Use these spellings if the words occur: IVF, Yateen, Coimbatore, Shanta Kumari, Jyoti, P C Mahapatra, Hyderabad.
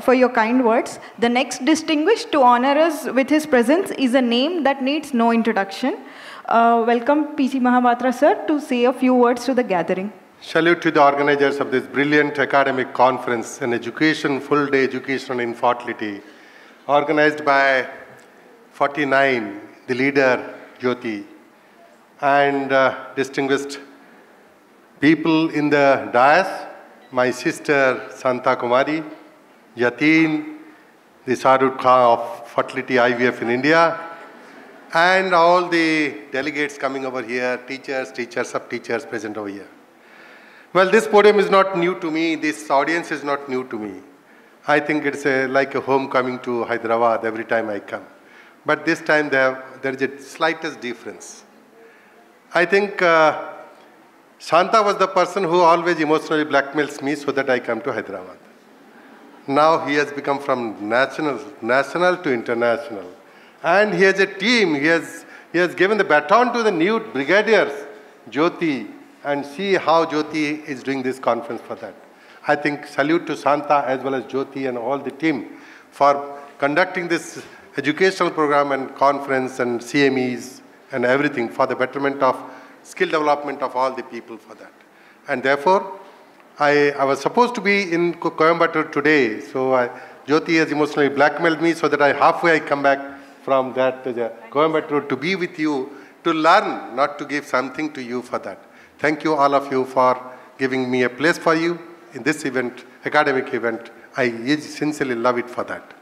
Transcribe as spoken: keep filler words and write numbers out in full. for your kind words. The next distinguished to honor us with his presence is a name that needs no introduction. Uh, welcome P C Mahapatra sir to say a few words to the gathering. Salute to the organizers of this brilliant academic conference on education, full day education on infertility, organized by forty-nine, the leader Jyoti, and uh, distinguished people in the dais, my sister Shanta Kumari, Yateen, the Sadhud Khan of fertility I V F in India, and all the delegates coming over here, teachers, teachers, sub-teachers present over here. Well, this podium is not new to me, this audience is not new to me. I think it's a, like a homecoming to Hyderabad every time I come. But this time they have, there is a slightest difference. I think uh, Shanta was the person who always emotionally blackmails me so that I come to Hyderabad. Now he has become from national, national to international. And he has a team, he has, he has given the baton to the new brigadiers, Jyoti, and see how Jyoti is doing this conference for that. I think salute to Shanta as well as Jyoti and all the team for conducting this educational program and conference and C M Es and everything for the betterment of skill development of all the people for that. And therefore, I, I was supposed to be in Coimbatore today, so I, Jyoti has emotionally blackmailed me so that I halfway I come back from that uh, Coimbatore to be with you, to learn, not to give something to you for that. Thank you all of you for giving me a place for you in this event, academic event. I sincerely love it for that.